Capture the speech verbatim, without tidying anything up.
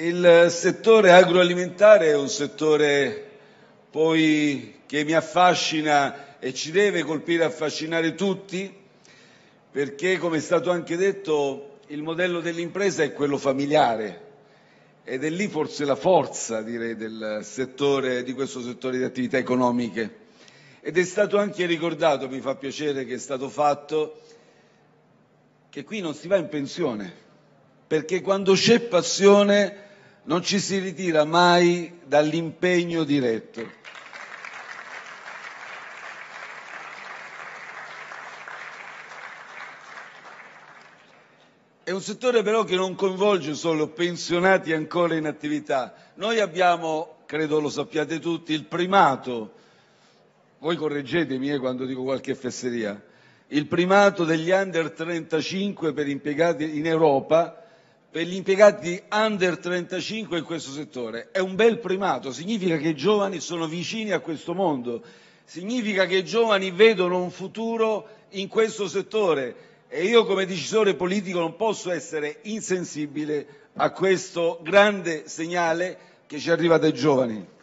Il settore agroalimentare è un settore poi che mi affascina e ci deve colpire e affascinare tutti, perché, come è stato anche detto, il modello dell'impresa è quello familiare ed è lì forse la forza, direi, del settore, di questo settore di attività economiche. Ed è stato anche ricordato, mi fa piacere che è stato fatto, che qui non si va in pensione, perché quando c'è passione non ci si ritira mai dall'impegno diretto. È un settore però che non coinvolge solo pensionati ancora in attività. Noi abbiamo, credo lo sappiate tutti, il primato, voi correggetemi eh, quando dico qualche fesseria, il primato degli under trentacinque per impiegati in Europa. Per gli impiegati under trentacinque in questo settore è un bel primato, significa che i giovani sono vicini a questo mondo, significa che i giovani vedono un futuro in questo settore e io come decisore politico non posso essere insensibile a questo grande segnale che ci arriva dai giovani.